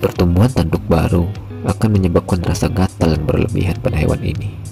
Pertumbuhan tanduk baru akan menyebabkan rasa gatal yang berlebihan pada hewan ini.